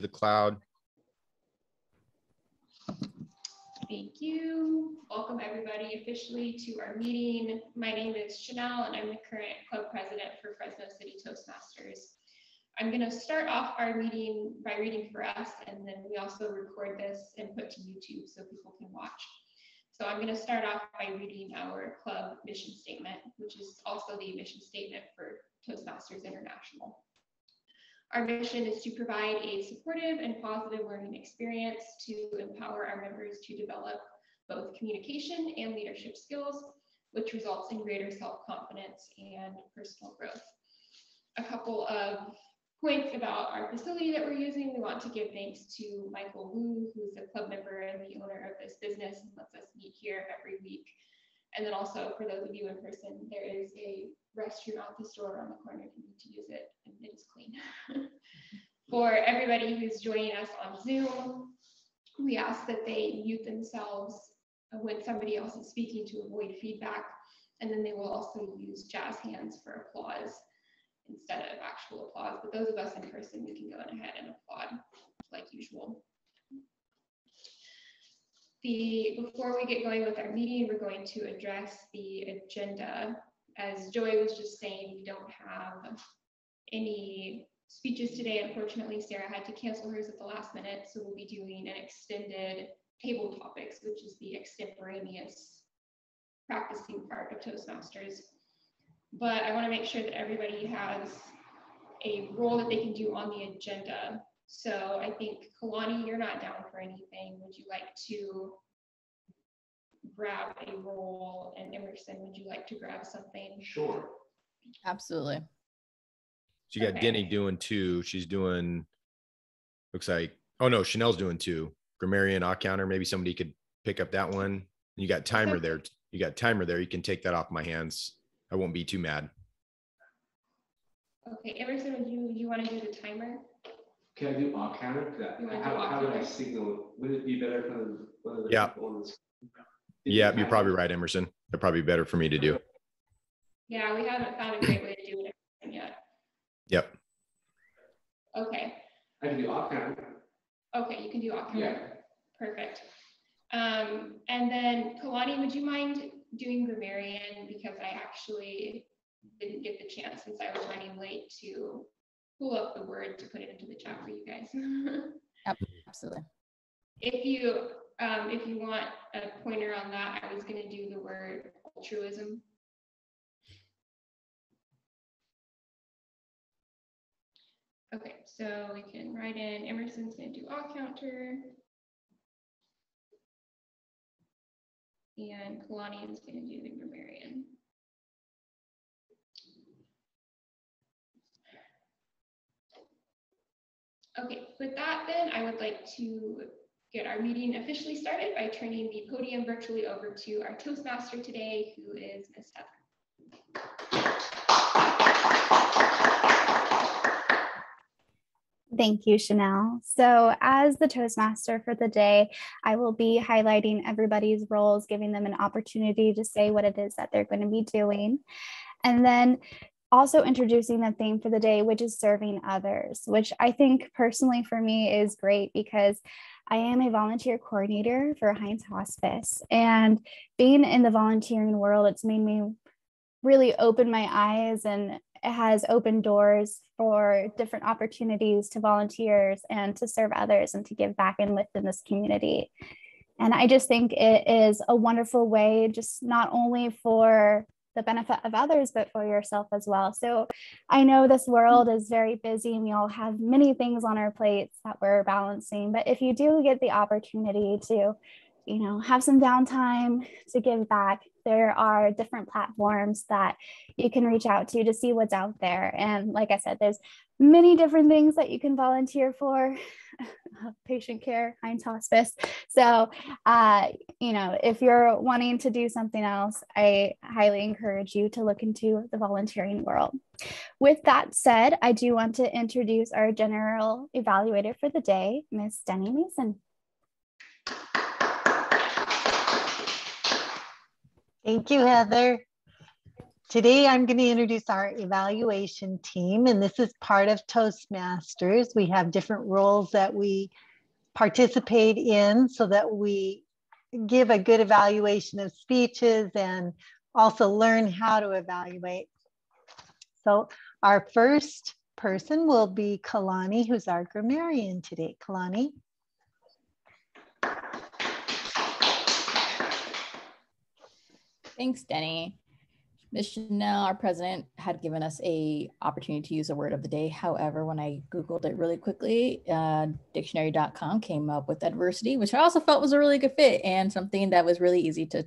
the cloud. Thank you. Welcome everybody officially to our meeting. My name is Chanel and I'm the current club president for Fresno City Toastmasters. I'm going to start off our meeting by reading for us, and then we also record this and put to YouTube so people can watch. So I'm going to start off by reading our club mission statement, which is also the mission statement for Toastmasters International. Our mission is to provide a supportive and positive learning experience to empower our members to develop both communication and leadership skills, which results in greater self-confidence and personal growth. A couple of points about our facility that we're using. We want to give thanks to Michael Wu, who's a club member and the owner of this business and lets us meet here every week. And then also for those of you in person, there is a restroom out the store around the corner if you need to use it, and it is clean. For everybody who's joining us on Zoom, we ask that they mute themselves when somebody else is speaking to avoid feedback, and then they will also use jazz hands for applause instead of actual applause. But those of us in person, we can go ahead and applaud like usual. Before we get going with our meeting, we're going to address the agenda. As Joy was just saying, we don't have any speeches today. Unfortunately, Sarah had to cancel hers at the last minute, so we'll be doing an extended table topics, which is the extemporaneous practicing part of Toastmasters. But I want to make sure that everybody has a role that they can do on the agenda. So I think, Kalani, you're not down for anything. Would you like to grab a role? And Emerson, would you like to grab something? Sure. Absolutely. So you got Denny doing two. She's doing, looks like, oh no, Chanel's doing two. Grammarian, odd counter. Maybe somebody could pick up that one. You got timer there. You got timer there. You can take that off my hands. I won't be too mad. Okay, Emerson, would you want to do the timer? Can I do odd counter? How would I signal? Would it be better for the Yeah, you're probably right, Emerson. They're probably better for me to do. Yeah, we haven't found a great way to do it yet. Yep. Okay. I can do off camera. Okay, you can do off camera. Yeah. Perfect. And then Kalani, would you mind doing Grammarian, because I actually didn't get the chance since I was running late to pull up the word to put it into the chat for you guys. Absolutely. If you want a pointer on that, I was going to do the word altruism. Okay, so we can write in Emerson's going to do all counter. And Kalani is going to do the grammarian. Okay, with that then, I would like to get our meeting officially started by turning the podium virtually over to our Toastmaster today, who is Ms. Heather. Thank you, Chanel. So as the Toastmaster for the day, I will be highlighting everybody's roles, giving them an opportunity to say what it is that they're going to be doing. And then also introducing the theme for the day, which is serving others, which I think personally for me is great because I am a volunteer coordinator for Heinz Hospice, and being in the volunteering world, it's made me really open my eyes, and it has opened doors for different opportunities to volunteers and to serve others and to give back in within this community. And I just think it is a wonderful way, just not only for the benefit of others, but for yourself as well. So I know this world is very busy and we all have many things on our plates that we're balancing, but if you do get the opportunity to, you know, have some downtime to give back, there are different platforms that you can reach out to see what's out there. And like I said, there's many different things that you can volunteer for, patient care, Heinz Hospice. So, you know, if you're wanting to do something else, I highly encourage you to look into the volunteering world. With that said, I do want to introduce our general evaluator for the day, Ms. Denny Mason. Thank you, Heather. Today, I'm going to introduce our evaluation team, and this is part of Toastmasters. We have different roles that we participate in so that we give a good evaluation of speeches and also learn how to evaluate. So our first person will be Kalani, who's our grammarian today. Kalani. Thanks, Denny. Ms. Chanel, our president, had given us an opportunity to use a word of the day. However, when I Googled it really quickly, dictionary.com came up with adversity, which I also felt was a really good fit and something that was really easy to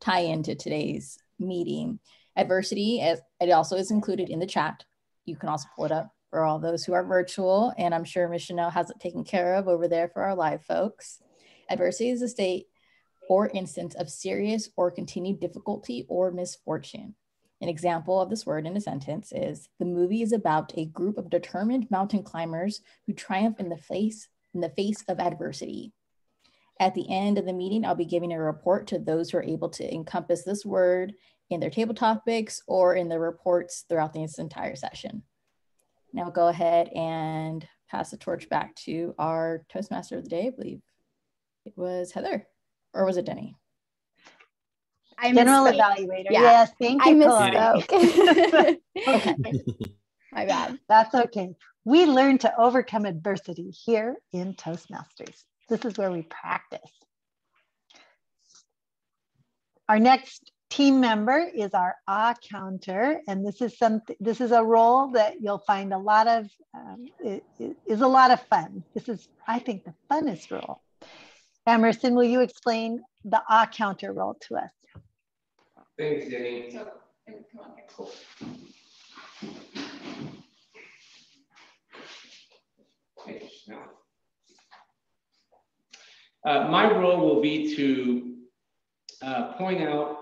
tie into today's meeting. Adversity, it also is included in the chat. You can also pull it up for all those who are virtual, and I'm sure Ms. Chanel has it taken care of over there for our live folks. Adversity is a state or instance of serious or continued difficulty or misfortune. An example of this word in a sentence is, the movie is about a group of determined mountain climbers who triumph in the face of adversity. At the end of the meeting, I'll be giving a report to those who are able to encompass this word in their table topics or in their reports throughout this entire session. Now go ahead and pass the torch back to our Toastmaster of the day, I believe. It was Heather, or was it Denny? General evaluator. Yeah. Yes, thank you. I misspoke. Okay. My bad. That's okay. We learn to overcome adversity here in Toastmasters. This is where we practice. Our next team member is our ah counter, and this is a role that you'll find a lot of. It is a lot of fun. This is, I think, the funnest role. Emerson, will you explain the ah counter role to us? Thanks, Jenny. So, come on, cool. My role will be to point out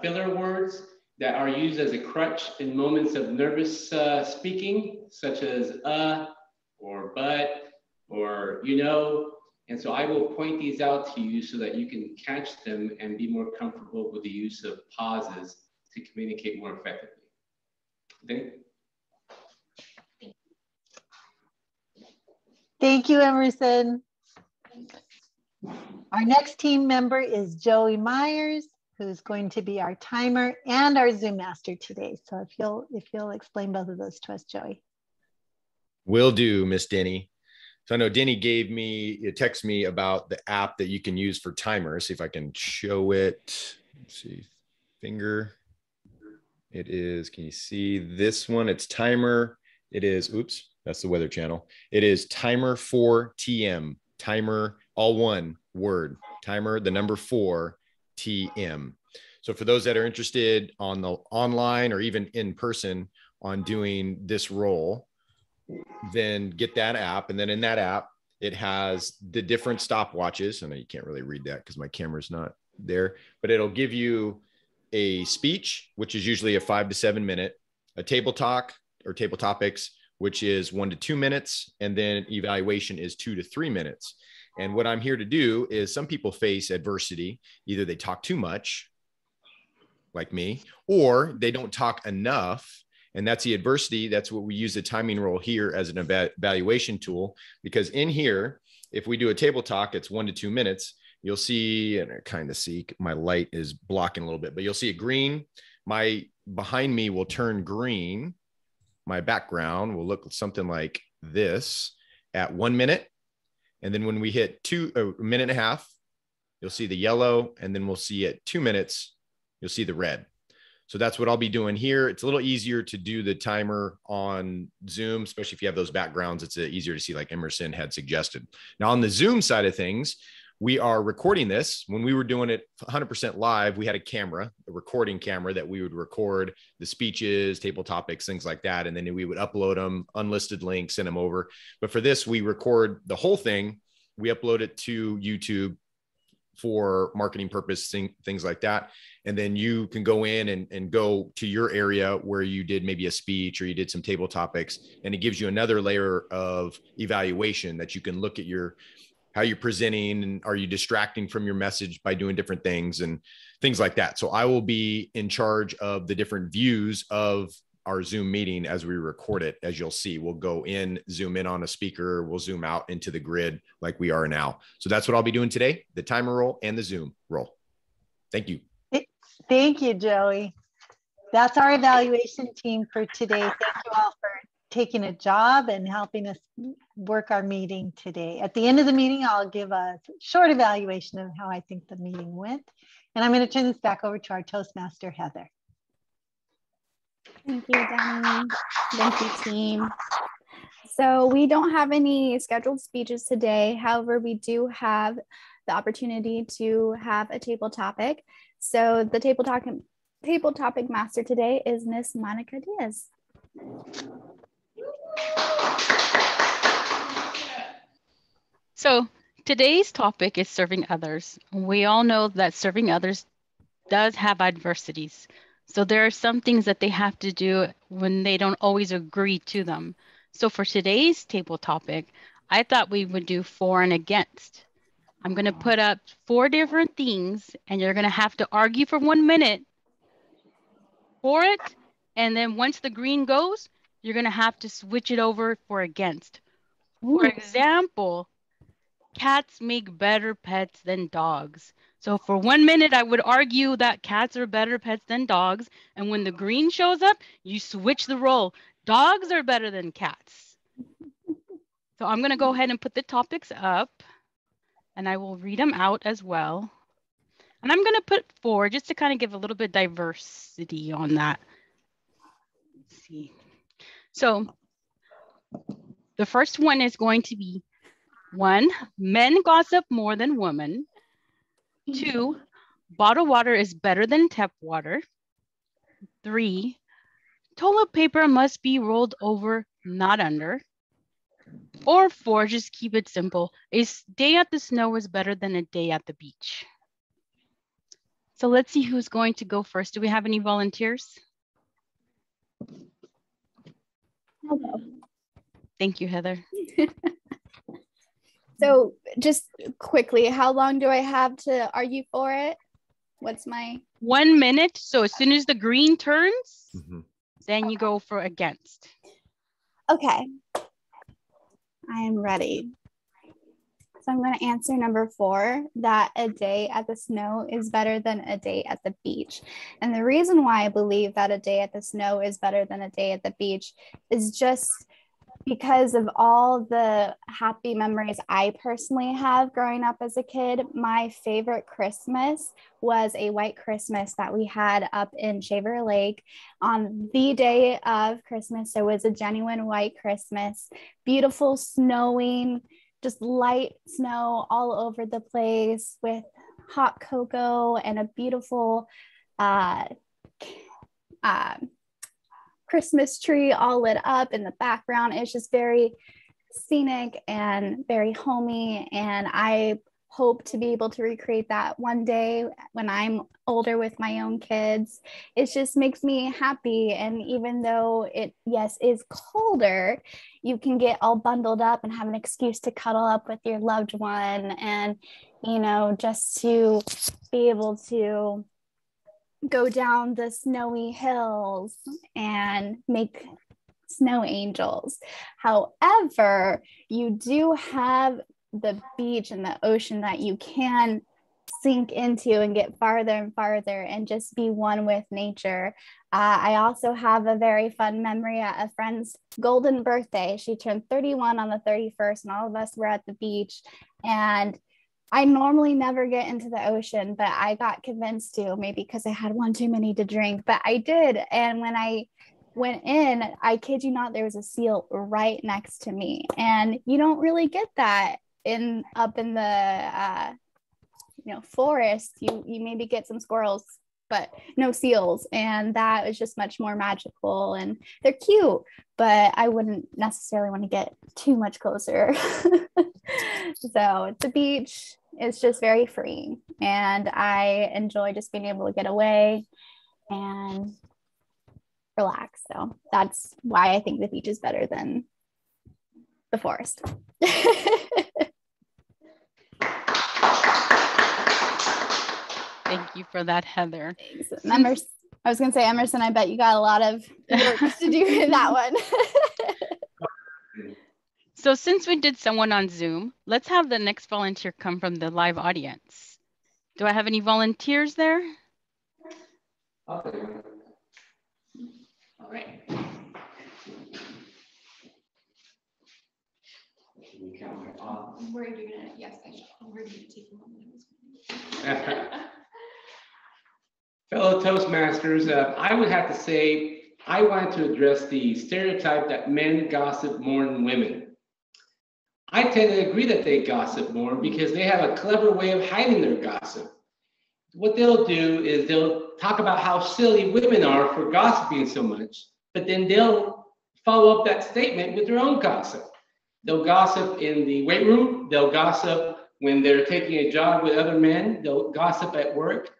filler words that are used as a crutch in moments of nervous speaking, such as or but or you know. And so I will point these out to you so that you can catch them and be more comfortable with the use of pauses to communicate more effectively. Okay? Thank you, Emerson. Our next team member is Joey Myers, who's going to be our timer and our Zoom master today. So if you'll explain both of those to us, Joey. Will do, Miss Denny. So I know Denny texted me about the app that you can use for timers. See if I can show it. Let's see, finger. It is, can you see this one? It's timer. It is, oops, that's the Weather Channel. It is Timer for TM. Timer, all one word. Timer, the number 4, TM. So for those that are interested on the online or even in person on doing this role, then get that app. And then in that app, it has the different stopwatches. I know you can't really read that because my camera's not there, but it'll give you a speech, which is usually a 5 to 7 minute, a table talk or table topics, which is 1 to 2 minutes. And then evaluation is 2 to 3 minutes. And what I'm here to do is some people face adversity. Either they talk too much, like me, or they don't talk enough. And that's the adversity. That's what we use the timing role here as an evaluation tool, because in here, if we do a table talk, it's 1 to 2 minutes. You'll see, and I kind of see my light is blocking a little bit, but you'll see a green. My behind me will turn green. My background will look something like this at 1 minute. And then when we hit a minute and a half, you'll see the yellow. And then we'll see at 2 minutes, you'll see the red. So that's what I'll be doing here. It's a little easier to do the timer on Zoom, especially if you have those backgrounds. It's easier to see, like Emerson had suggested. Now on the Zoom side of things, we are recording this. When we were doing it 100% live, we had a camera, a recording camera that we would record the speeches, table topics, things like that. And then we would upload them, unlisted links, send them over. But for this, we record the whole thing. We upload it to YouTube for marketing purposes, things like that. And then you can go in and go to your area where you did maybe a speech or you did some table topics, and it gives you another layer of evaluation that you can look at your how you're presenting, and are you distracting from your message by doing different things and things like that. So I will be in charge of the different views of our Zoom meeting as we record it. As you'll see, we'll go in, zoom in on a speaker, we'll zoom out into the grid like we are now. So that's what I'll be doing today, the timer roll and the Zoom roll. Thank you. Thank you, Joey. That's our evaluation team for today. Thank you all for taking a job and helping us work our meeting today. At the end of the meeting, I'll give a short evaluation of how I think the meeting went. And I'm going to turn this back over to our Toastmaster, Heather. Thank you, Donnie. Thank you, team. So we don't have any scheduled speeches today. However, we do have the opportunity to have a table topic. So the table topic master today is Miss Monica Diaz. So today's topic is serving others. We all know that serving others does have adversities. So there are some things that they have to do when they don't always agree to them. So for today's table topic, I thought we would do for and against. I'm going to put up 4 different things and you're going to have to argue for 1 minute for it. And then once the green goes, you're going to have to switch it over for against. Ooh. For example, cats make better pets than dogs. So for 1 minute, I would argue that cats are better pets than dogs. And when the green shows up, you switch the role. Dogs are better than cats. So I'm going to go ahead and put the topics up and I will read them out as well. And I'm going to put 4 just to kind of give a little bit diversity on that. Let's see. So the first one is going to be 1, men gossip more than women. 2, bottled water is better than tap water. 3, toilet paper must be rolled over, not under. Or 4, just keep it simple. A day at the snow is better than a day at the beach. So let's see who's going to go first. Do we have any volunteers? Hello. Thank you, Heather. So just quickly, how long do I have to argue for it? What's my 1 minute? So as soon as the green turns, then you go for against. Okay. I am ready. So I'm going to answer number 4, that a day at the snow is better than a day at the beach. And the reason why I believe that a day at the snow is better than a day at the beach is just because of all the happy memories I personally have growing up as a kid. My favorite Christmas was a white Christmas that we had up in Shaver Lake on the day of Christmas. So it was a genuine white Christmas, beautiful snowing, just light snow all over the place with hot cocoa and a beautiful Christmas tree all lit up in the background. It's just very scenic and very homey. And I hope to be able to recreate that one day when I'm older with my own kids. It just makes me happy. And even though it, yes, is colder, you can get all bundled up and have an excuse to cuddle up with your loved one. And, you know, just to be able to go down the snowy hills and make snow angels. However, you do have the beach and the ocean that you can sink into and get farther and farther and just be one with nature. I also have a very fun memory at a friend's golden birthday. She turned 31 on the 31st and all of us were at the beach, and I normally never get into the ocean, but I got convinced to, maybe because I had one too many to drink, but I did. And when I went in, I kid you not, there was a seal right next to me. And you don't really get that in up in the, you know, forest. You maybe get some squirrels, but no seals. And that was just much more magical, and they're cute, but I wouldn't necessarily want to get too much closer. So the beach is just very freeing, and I enjoy just being able to get away and relax. So that's why I think the beach is better than the forest. you for that, Heather. Thanks. Emerson, I was going to say, Emerson, I bet you got a lot of work to do in that one. So since we did someone on Zoom, let's have the next volunteer come from the live audience. Do I have any volunteers there? All right. We're doing it. Yes, I shall. We're going to take a moment. Fellow Toastmasters, I would have to say I wanted to address the stereotype that men gossip more than women. I tend to agree that they gossip more because they have a clever way of hiding their gossip. What they'll do is they'll talk about how silly women are for gossiping so much, but then they'll follow up that statement with their own gossip. They'll gossip in the weight room, they'll gossip when they're taking a job with other men, they'll gossip at work.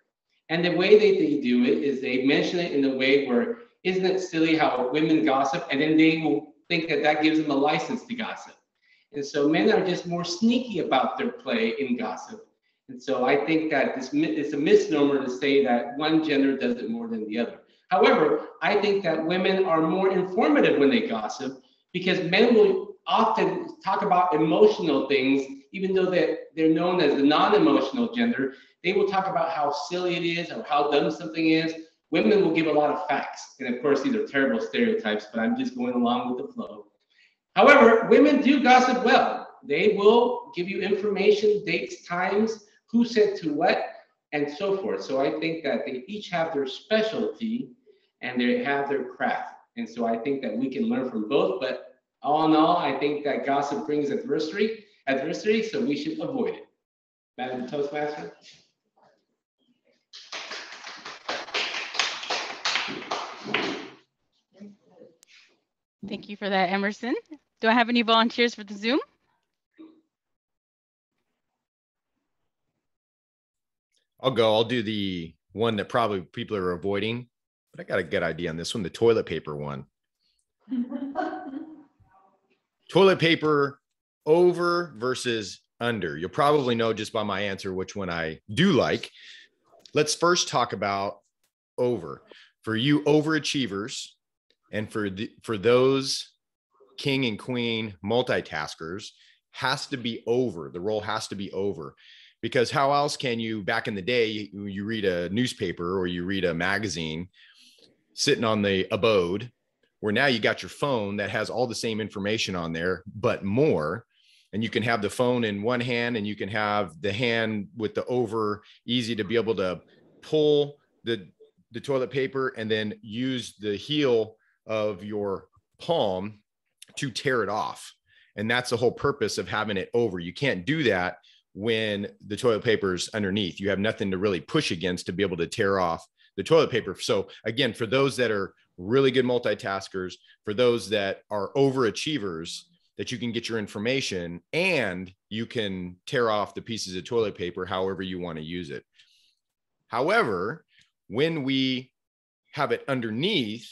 And the way they do it is they mention it in a way where, isn't it silly how women gossip? And then they will think that that gives them a license to gossip. And so men are just more sneaky about their play in gossip. And so I think that it's a misnomer to say that one gender does it more than the other. However, I think that women are more informative when they gossip because men will often talk about emotional things, even though they're known as the non-emotional gender. They will talk about how silly it is or how dumb something is. Women will give a lot of facts. And of course, these are terrible stereotypes, but I'm just going along with the flow. However, women do gossip well. They will give you information, dates, times, who said to what, and so forth. So I think that they each have their specialty and they have their craft. And so I think that we can learn from both, but all in all, I think that gossip brings adversity, so we should avoid it. Madam Toastmaster. Thank you for that, Emerson. Do I have any volunteers for the Zoom? I'll go. I'll do the one that probably people are avoiding, but I got a good idea on this one, the toilet paper one. Toilet paper over versus under. You'll probably know just by my answer which one I do like. Let's first talk about over. For you overachievers and for those king and queen multitaskers, has to be over. The role has to be over. Because how else can you, back in the day, you read a newspaper or you read a magazine sitting on the abode, where now you got your phone that has all the same information on there, but more. And you can have the phone in one hand and you can have the hand with the over, easy to be able to pull the toilet paper and then use the heel of your palm to tear it off. And that's the whole purpose of having it over. You can't do that when the toilet paper is underneath. You have nothing to really push against to be able to tear off the toilet paper. So again, for those that are really good multitaskers, for those that are overachievers, that you can get your information and you can tear off the pieces of toilet paper however you want to use it. However, when we have it underneath,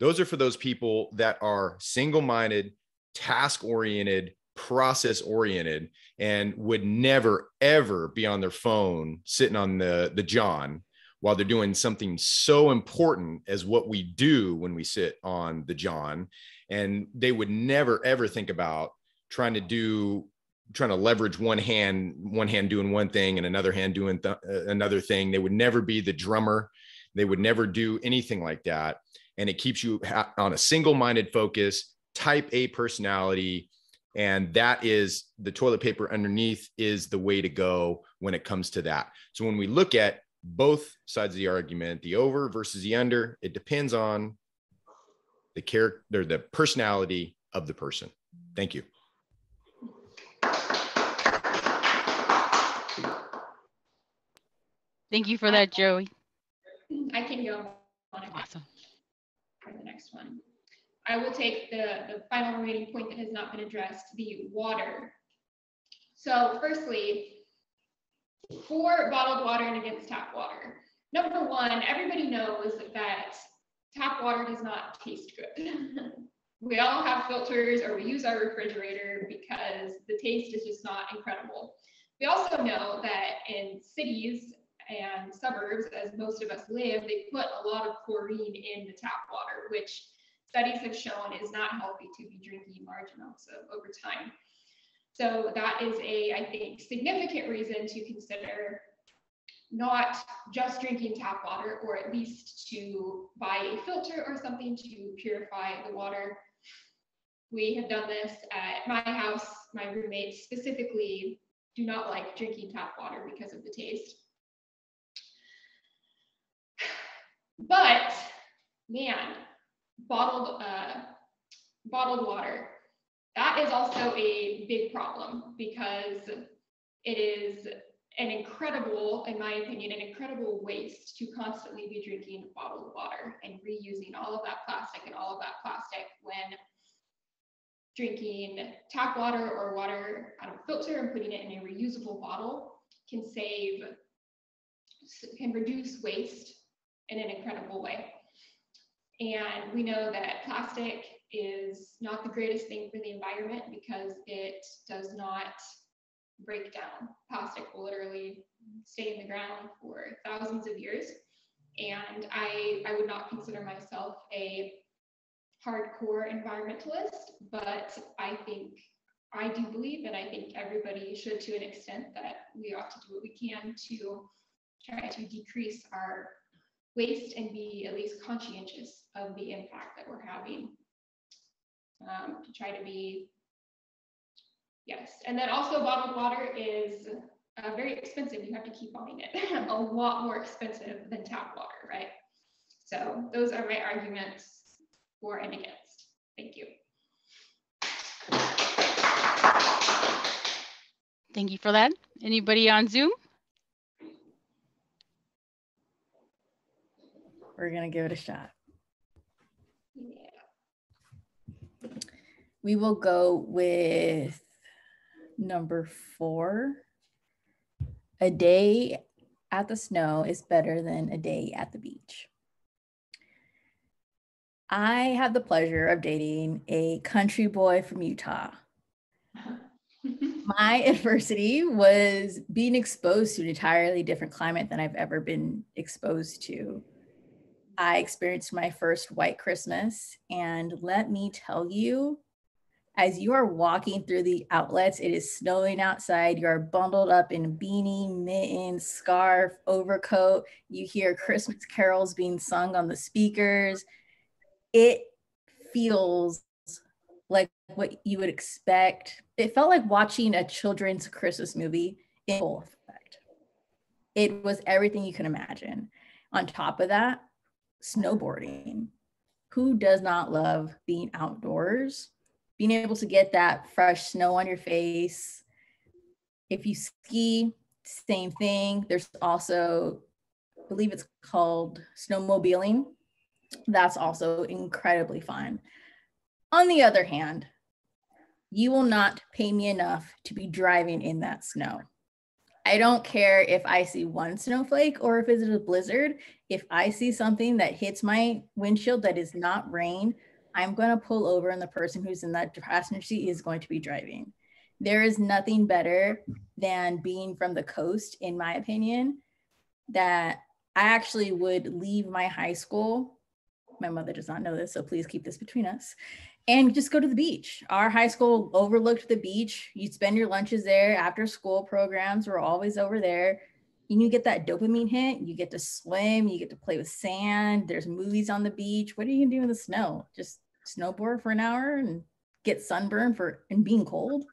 those are for those people that are single-minded, task-oriented, process-oriented, and would never, ever be on their phone sitting on the John while they're doing something so important as what we do when we sit on the John. And they would never, ever think about trying to leverage one hand doing one thing and another hand doing another thing. They would never be the drummer. They would never do anything like that. And it keeps you on a single-minded focus, type A personality. And that is the toilet paper underneath is the way to go when it comes to that. So when we look at both sides of the argument, the over versus the under, it depends on the character, or the personality of the person. Thank you. Thank you for that, Joey. I can go on. Awesome. For the next one, I will take the final remaining point that has not been addressed, the water. So firstly, for bottled water and against tap water. Number one, everybody knows that tap water does not taste good. We all have filters or we use our refrigerator because the taste is just not incredible. We also know that in cities and suburbs, as most of us live, they put a lot of chlorine in the tap water, which studies have shown is not healthy to be drinking large amounts of over time. So that is a, I think, significant reason to consider not just drinking tap water, or at least to buy a filter or something to purify the water. We have done this at my house. My roommates specifically do not like drinking tap water because of the taste. But man, bottled water, that is also a big problem, because it is an incredible, in my opinion, an incredible waste to constantly be drinking bottled water and reusing all of that plastic when drinking tap water or water out of a filter and putting it in a reusable bottle can save, can reduce waste in an incredible way. And we know that plastic is not the greatest thing for the environment because it does not break down. Plastic will literally stay in the ground for thousands of years. And I would not consider myself a hardcore environmentalist, but I do believe, and I think everybody should to an extent, that we ought to do what we can to try to decrease our waste and be at least conscientious of the impact that we're having. To try to be, yes. And then also bottled water is very expensive. You have to keep buying it. A lot more expensive than tap water, right? So those are my arguments for and against. Thank you. Thank you for that. Anybody on Zoom? We're gonna give it a shot. Yeah. We will go with number 4. A day at the snow is better than a day at the beach. I had the pleasure of dating a country boy from Utah. My adversity was being exposed to an entirely different climate than I've ever been exposed to. I experienced my first white Christmas, and let me tell you, as you are walking through the outlets, it is snowing outside. You are bundled up in a beanie, mitten, scarf, overcoat. You hear Christmas carols being sung on the speakers. It feels like what you would expect. It felt like watching a children's Christmas movie in full effect. It was everything you can imagine. On top of that, snowboarding. Who does not love being outdoors? Being able to get that fresh snow on your face. If you ski, same thing. There's also, I believe it's called snowmobiling. That's also incredibly fun. On the other hand, you will not pay me enough to be driving in that snow. I don't care if I see one snowflake or if it's a blizzard. If I see something that hits my windshield that is not rain, I'm going to pull over, and the person who's in that passenger seat is going to be driving. There is nothing better than being from the coast, in my opinion, that I actually would leave my high school. My mother does not know this, so please keep this between us. And just go to the beach. Our high school overlooked the beach. You'd spend your lunches there. After school programs were always over there. And you get that dopamine hit. You get to swim. You get to play with sand. There's movies on the beach. What are you gonna do in the snow? Just snowboard for an hour and get sunburned for and being cold?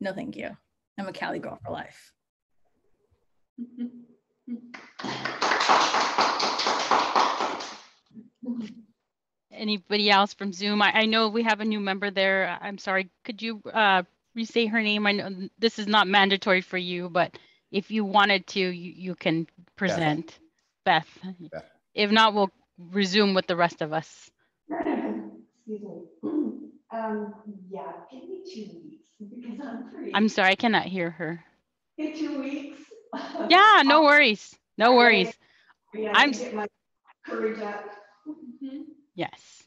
No, thank you. I'm a Cali girl for life. Anybody else from Zoom? I know we have a new member there. I'm sorry. Could you re-say her name? I know this is not mandatory for you, but if you wanted to, you can present. Beth. Beth. If not, we'll resume with the rest of us. Excuse me. Yeah, give me 2 weeks because I'm free. I'm sorry, I cannot hear her. In 2 weeks? Yeah, no worries. No worries. Yeah, I'm get my courage up. Mm-hmm. Yes.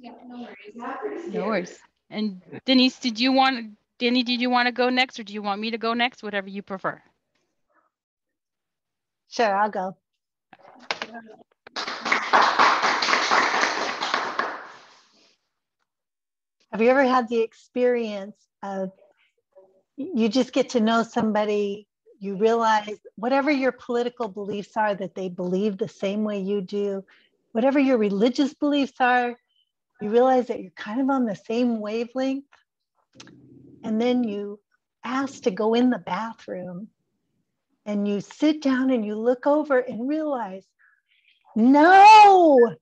Yeah, no worries. No worries. And Denise, did you want to go next, or do you want me to go next? Whatever you prefer. Sure, I'll go. Have you ever had the experience of you just get to know somebody, you realize whatever your political beliefs are, that they believe the same way you do, whatever your religious beliefs are, you realize that you're kind of on the same wavelength. And then you ask to go in the bathroom and you sit down and you look over and realize, no,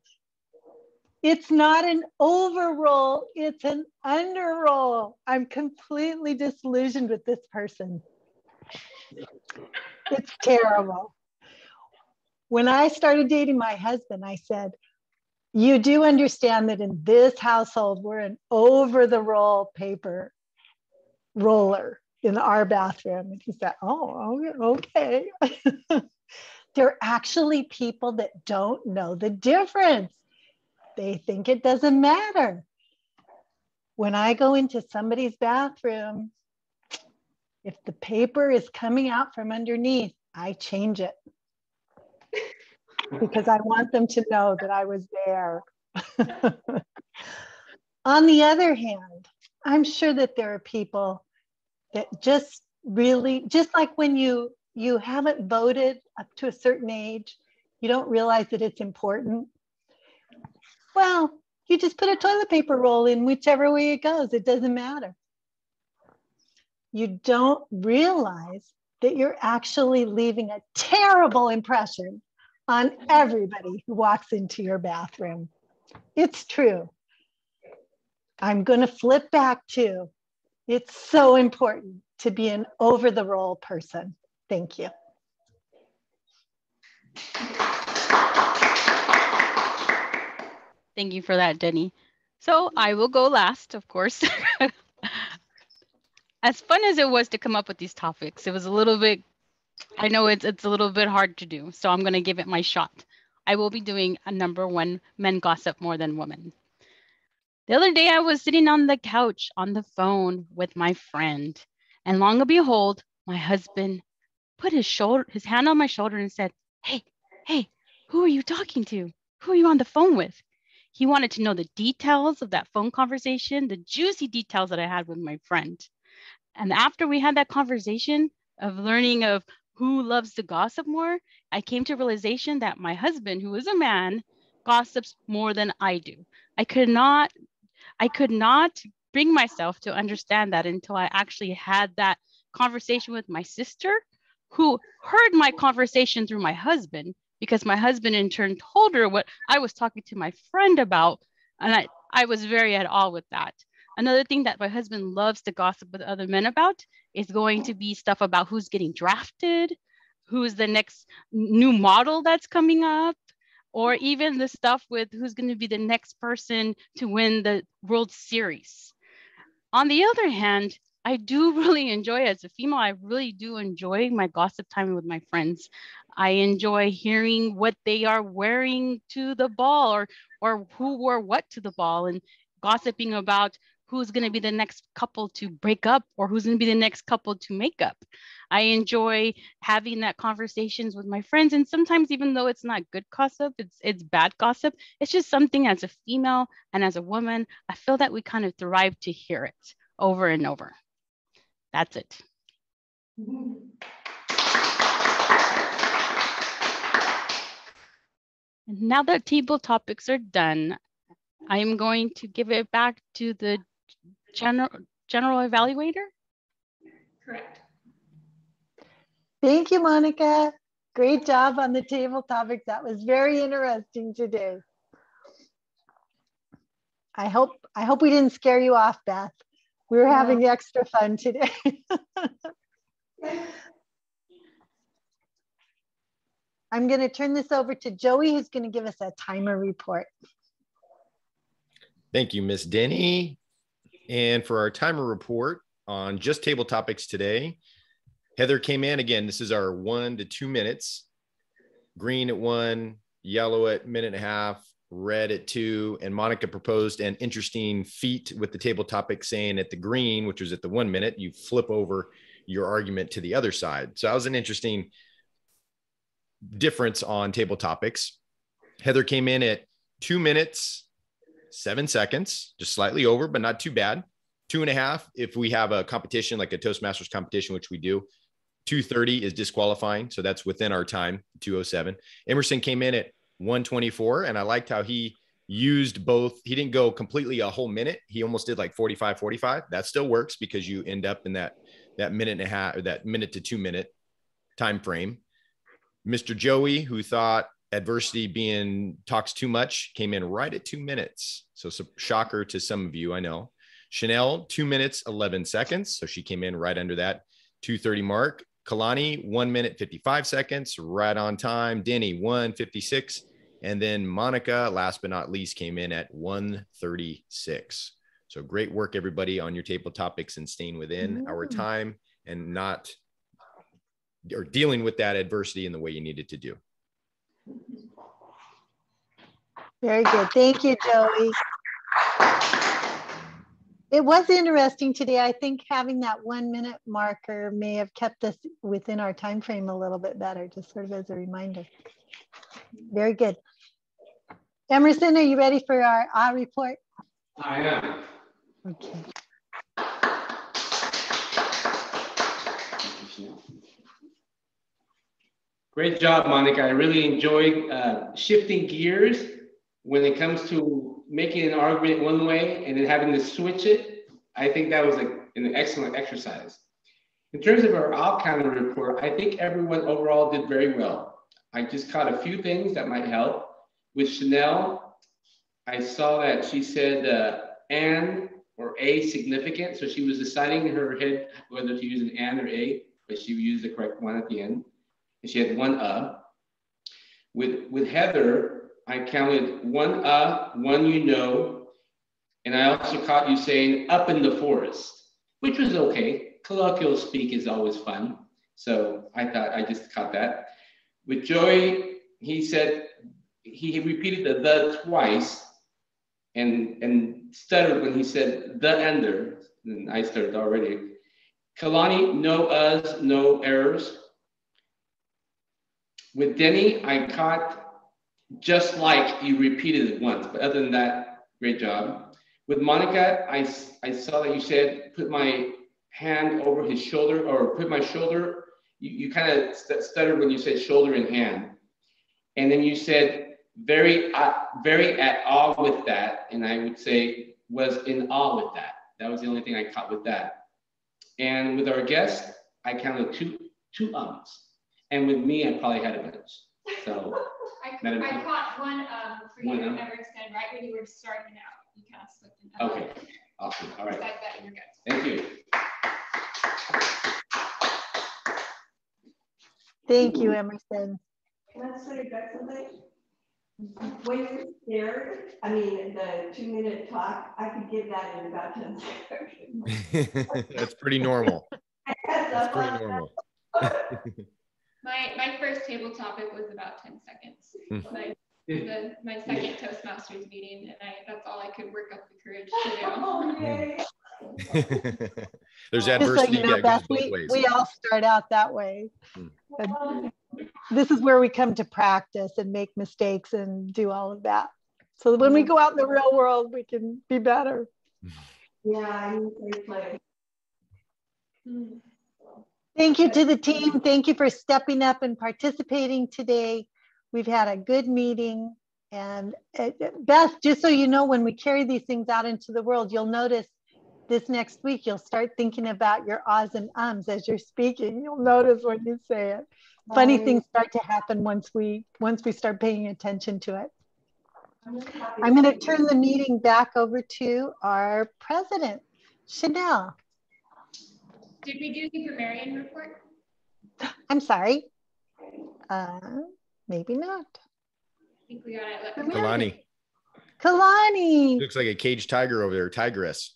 it's not an overroll, it's an underroll. I'm completely disillusioned with this person. It's terrible. When I started dating my husband, I said, you do understand that in this household, we're an over-the-roll paper roller in our bathroom. And he said, oh, okay. There are actually people that don't know the difference. They think it doesn't matter. When I go into somebody's bathroom, if the paper is coming out from underneath, I change it because I want them to know that I was there. On the other hand, I'm sure that there are people that just really, just like when you haven't voted up to a certain age, you don't realize that it's important. Well, you just put a toilet paper roll in whichever way it goes, it doesn't matter. You don't realize that you're actually leaving a terrible impression on everybody who walks into your bathroom. It's true. I'm going to flip back to, it's so important to be an over-the-roll person. Thank you. Thank you for that, Jenny. So I will go last, of course. As fun as it was to come up with these topics, it was a little bit, I know it's a little bit hard to do, so I'm going to give it my shot. I will be doing a number one, men gossip more than women. The other day I was sitting on the couch on the phone with my friend, and long and behold, my husband put his hand on my shoulder and said, hey, who are you talking to? Who are you on the phone with? He wanted to know the details of that phone conversation, the juicy details that I had with my friend. And after we had that conversation of learning of who loves to gossip more, I came to a realization that my husband, who is a man, gossips more than I do. I could not bring myself to understand that until I actually had that conversation with my sister, who heard my conversation through my husband, because my husband in turn told her what I was talking to my friend about, and I was very at all with that. Another thing that my husband loves to gossip with other men about is going to be stuff about who's getting drafted, who's the next new model that's coming up, or even the stuff with who's going to be the next person to win the World Series. On the other hand, I do really enjoy, as a female, I really do enjoy my gossip time with my friends. I enjoy hearing what they are wearing to the ball, or who wore what to the ball, and gossiping about who's going to be the next couple to break up or who's going to be the next couple to make up. I enjoy having that conversations with my friends. And sometimes, even though it's not good gossip, it's bad gossip. It's just something as a female and as a woman, I feel that we kind of thrive to hear it over and over. That's it. And now that table topics are done, I am going to give it back to the general evaluator. Correct. Thank you, Monica. Great job on the table topic. That was very interesting today. I hope we didn't scare you off, Beth. We were having extra fun today. I'm going to turn this over to Joey, who's going to give us a timer report. Thank you, Ms. Denny. And for our timer report on just table topics today, Heather came in again. This is our 1 to 2 minutes. Green at 1, yellow at 1.5 minutes, red at 2. And Monica proposed an interesting feat with the table topic, saying at the green, which was at the 1 minute, you flip over your argument to the other side. So that was an interesting difference on table topics. Heather came in at 2 minutes, 7 seconds, just slightly over, but not too bad. 2.5. If we have a competition, like a Toastmasters competition, which we do, 2:30 is disqualifying. So that's within our time, 2:07. Emerson came in at 1:24, and I liked how he used both. He didn't go completely a whole minute. He almost did like 45, 45. That still works because you end up in that minute and a half, or that minute to 2 minute time frame. Mr. Joey, who thought adversity talks too much, came in right at 2 minutes. So some shocker to some of you, I know. Chanel, 2 minutes, 11 seconds. So she came in right under that 2:30 mark. Kalani, 1 minute, 55 seconds, right on time. Denny, 1:56. And then Monica, last but not least, came in at 1:36. So great work, everybody, on your table topics and staying within our time and not or dealing with that adversity in the way you needed to do. Very good. Thank you, Joey. It was interesting today. I think having that 1 minute marker may have kept us within our time frame a little bit better, just sort of as a reminder. Very good. Emerson, are you ready for our report? I am. Okay. Great job, Monica. I really enjoyed shifting gears when it comes to making an argument one way and then having to switch it. I think that was an excellent exercise. In terms of our outcome report, I think everyone overall did very well. I just caught a few things that might help. With Chanel, I saw that she said an or a significant, so she was deciding in her head whether to use an and or a, but she used the correct one at the end. She had one With Heather, I counted one one and I also caught you saying up in the forest, which was okay. Colloquial speak is always fun. So I thought I just caught that. With Joey, he said, he repeated the twice and stuttered when he said the ender, and I stuttered already. Kalani, no us, no errors. With Denny, I caught just like you repeated it once, but other than that, great job. With Monica, I saw that you said, put my hand over his shoulder, or put my shoulder, you kind of stuttered when you said shoulder and hand. And then you said very at awe with that, and I would say was in awe with that. That was the only thing I caught with that. And with our guest, I counted two ums. And with me, I probably had a bunch. So I caught one for you, Emerson, right when you were starting out. You kind of slipped in that. Okay, awesome. All right. Besides that, you're good. Thank you. Thank you, Emerson. Can I sort of get something? When you're scared, I mean, the 2 minute talk, I could give that in about 10 seconds. That's pretty normal. That's pretty normal. My first table topic was about 10 seconds. My second Toastmasters meeting, and that's all I could work up the courage to do. Oh, there's adversity. So, Beth, we all start out that way. But this is where we come to practice and make mistakes and do all of that. So when we go out in the real world, we can be better. Yeah, thank you to the team. Thank you for stepping up and participating today. We've had a good meeting. And Beth, just so you know, when we carry these things out into the world, you'll notice this next week, you'll start thinking about your ahs and ums as you're speaking. You'll notice when you say it. Funny things start to happen once we start paying attention to it. I'm going to turn the meeting back over to our president, Chanel. Did we do the grammarian report? I'm sorry. Maybe not. I think we got it. Kalani. Looks like a caged tiger over there, tigress.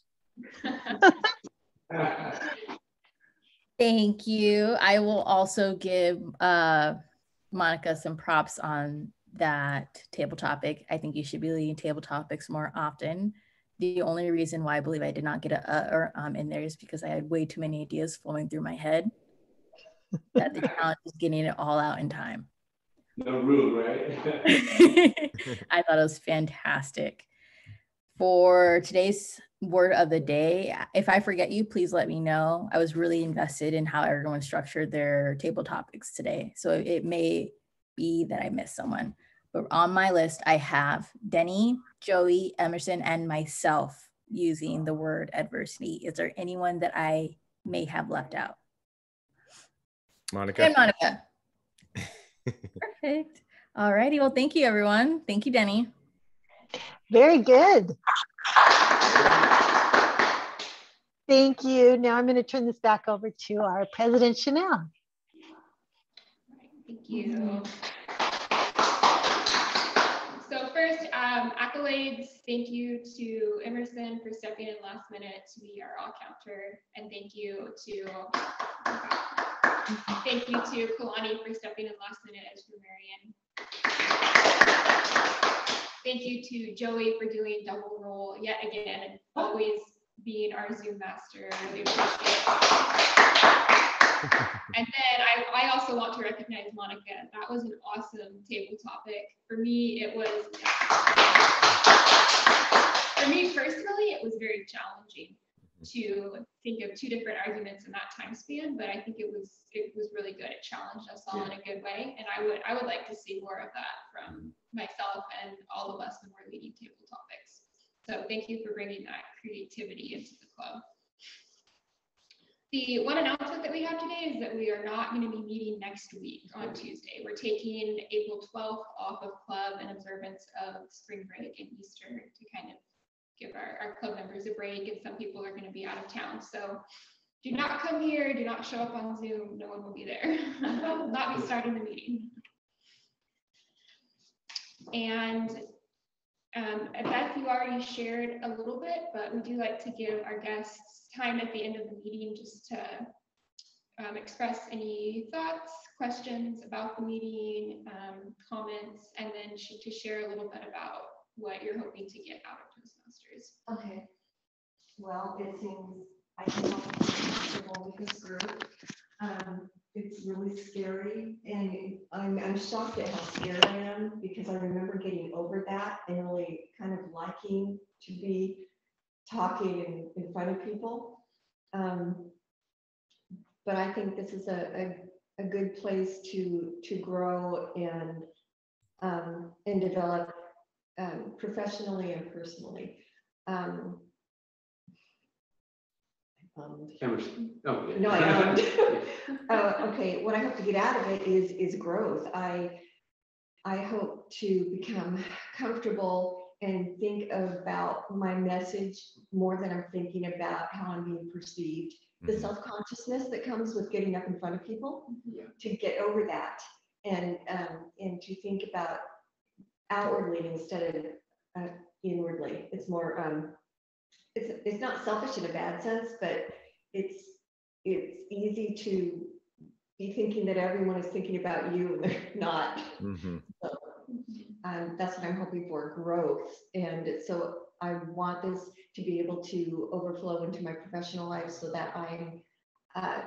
Thank you. I will also give Monica some props on that table topic. I think you should be leading table topics more often. The only reason why I believe I did not get a or in there is because I had way too many ideas flowing through my head. That the challenge is getting it all out in time. No rule, right? I thought it was fantastic. For today's word of the day, if I forget you, please let me know. I was really invested in how everyone structured their table topics today. So it may be that I missed someone. But on my list, I have Denny, Joey, Emerson, and myself using the word adversity. Is there anyone that I may have left out? Monica. And Monica. Perfect. All righty. Well, thank you, everyone. Thank you, Denny. Very good. Thank you. Now I'm going to turn this back over to our president, Chanel. Thank you. So first, accolades. Thank you to Emerson for stepping in last minute to be our all-counter, and thank you to Kalani for stepping in last minute as grammarian. Thank you to Joey for doing double role yet again and always being our Zoom master. Really appreciate it. And then I also want to recognize Monica. That was an awesome table topic. For me personally, it was very challenging to think of two different arguments in that time span, but I think it was really good. It challenged us all in a good way, and I would like to see more of that from myself and all of us when we're leading table topics. So thank you for bringing that creativity into the club. The one announcement that we have today is that we are not going to be meeting next week on Tuesday. We're taking April 12th off of club in observance of spring break and Easter to kind of give our club members a break, and some people are going to be out of town. So do not come here, do not show up on Zoom. No one will be there. We'll not be starting the meeting. And Beth, you already shared a little bit, but we do like to give our guests time at the end of the meeting just to express any thoughts, questions about the meeting, comments, and then to share a little bit about what you're hoping to get out of Toastmasters. Okay. Well, it seems I can help comfortable with this group. It's really scary, and I'm shocked at how scared I am, because I remember getting over that and really kind of liking to be talking in front of people. But I think this is a good place to grow and develop professionally and personally. No, I don't. Okay, what I hope to get out of it is growth. I hope to become comfortable and think about my message more than I'm thinking about how I'm being perceived. Mm-hmm. The self-consciousness that comes with getting up in front of people, yeah, to get over that and to think about outwardly instead of inwardly. It's more it's not selfish in a bad sense, but it's easy to be thinking that everyone is thinking about you and they're not. Mm-hmm. So, that's what I'm hoping for, growth. And so I want this to be able to overflow into my professional life so that I'm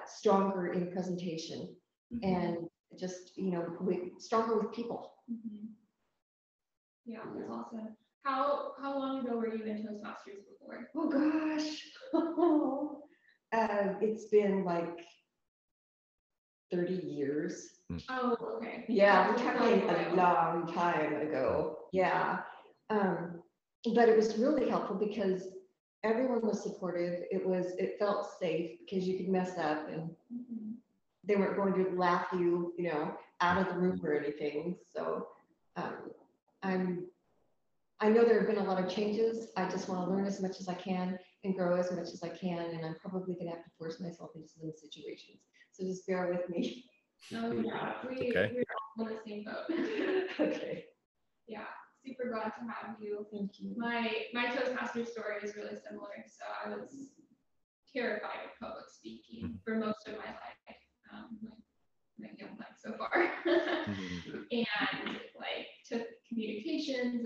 stronger in presentation, mm-hmm, and just, you know, stronger with people. Mm-hmm. Yeah, that's awesome. How long ago were you in Toastmasters before? Oh gosh, it's been like 30 years. Oh, okay. Yeah, we're talking a long time ago. Yeah, but it was really helpful because everyone was supportive. It felt safe because you could mess up and mm-hmm, they weren't going to laugh you know, out of the room or anything. So I know there have been a lot of changes. I just want to learn as much as I can and grow as much as I can. And I'm probably going to have to force myself into some situations. So just bear with me. Oh, yeah. We're all in the same boat. Okay. Yeah. Super glad to have you. Thank you. My Toastmaster story is really similar. So I was terrified of public speaking for most of my life, my young life so far. And like took communications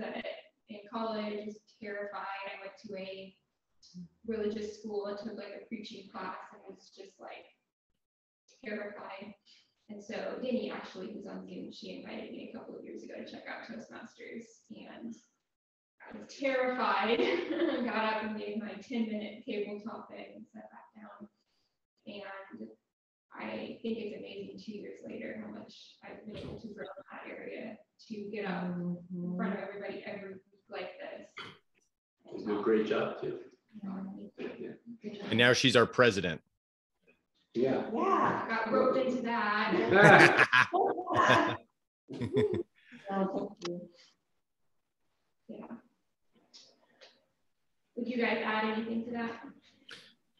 in college, I was terrified. I went to a religious school and took like a preaching class and was just like terrified. And so Danny, actually, who's on Zoom, she invited me a couple of years ago to check out Toastmasters, and I was terrified. Got up and made my 10-minute tabletop thing and sat back down. And I think it's amazing 2 years later how much I've been able to grow in that area, to get up in front of everybody every week like this. You do a great job too. And now she's our president. Yeah. Yeah, got roped into that. Yeah. Would you guys add anything to that?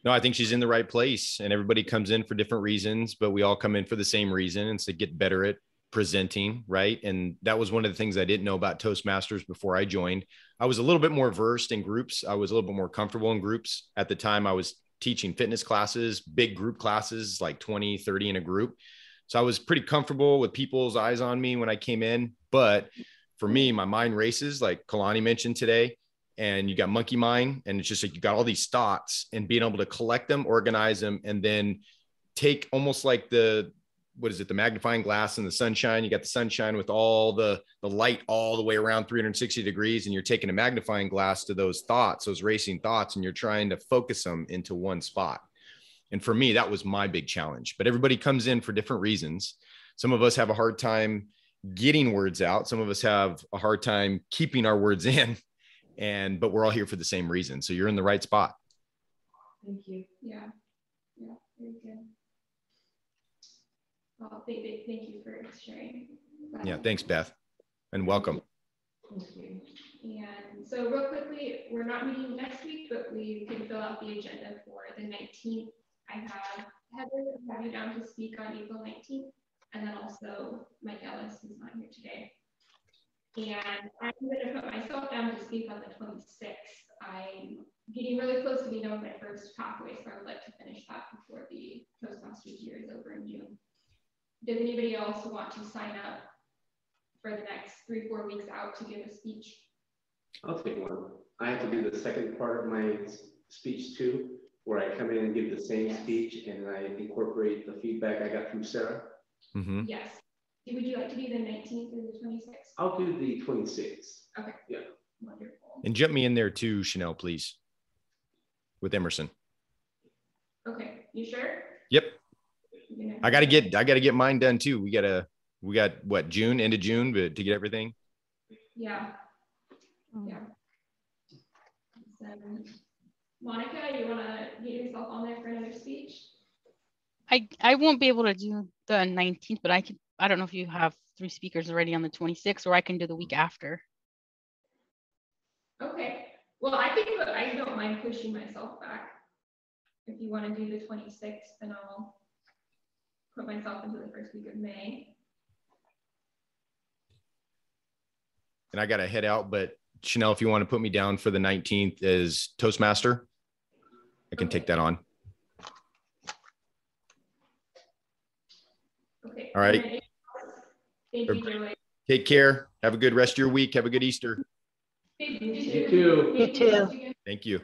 No, I think she's in the right place, and everybody comes in for different reasons, but we all come in for the same reason. It's to get better at presenting, right? And that was one of the things I didn't know about Toastmasters before I joined. I was a little bit more versed in groups. I was a little bit more comfortable in groups. At the time, I was teaching fitness classes, big group classes, like 20, 30 in a group. So I was pretty comfortable with people's eyes on me when I came in. But for me, my mind races, like Kalani mentioned today, and you got monkey mind, and it's just like you got all these thoughts, and being able to collect them, organize them, and then take almost like the, what is it, the magnifying glass and the sunshine. You got the sunshine with all the light all the way around 360 degrees, and you're taking a magnifying glass to those thoughts, those racing thoughts, and you're trying to focus them into one spot. And for me, that was my big challenge. But everybody comes in for different reasons. Some of us have a hard time getting words out. Some of us have a hard time keeping our words in, but we're all here for the same reason. So you're in the right spot. Thank you. Yeah. Yeah. Very good. Well, thank you for sharing. Beth. Yeah, thanks, Beth, and welcome. Thank you. And so real quickly, we're not meeting next week, but we can fill out the agenda for the 19th. I have Heather, have you down to speak on April 19th, and then also Mike Ellis, who's not here today. And I'm going to put myself down to speak on the 26th. I'm getting really close to being done with my first pathway, so I would like to finish that before the Toastmasters year is over in June. Does anybody else want to sign up for the next 3-4 weeks out to give a speech? I'll take one. I have to do the second part of my speech too, where I come in and give the same speech, and I incorporate the feedback I got from Sarah. Mm-hmm. Yes. Would you like to do the 19th or the 26th? I'll do the 26th. Okay. Yeah. Wonderful. And jump me in there too, Chanel, please, with Emerson. Okay. You sure? Yep. I gotta get mine done too. We got what, June, end of June, but to get everything. Yeah. Yeah. So, Monica, you wanna get yourself on there for another speech? I won't be able to do the 19th, but I don't know if you have 3 speakers already on the 26th, or I can do the week after. Okay. Well, I don't mind pushing myself back. If you want to do the 26th, then I'll put myself into the first week of May. And I got to head out, but Chanel, if you want to put me down for the 19th as Toastmaster, I can take that on. Okay. All right. Thank you, Julie. Take care. Have a good rest of your week. Have a good Easter. Thank you. You too. Thank you.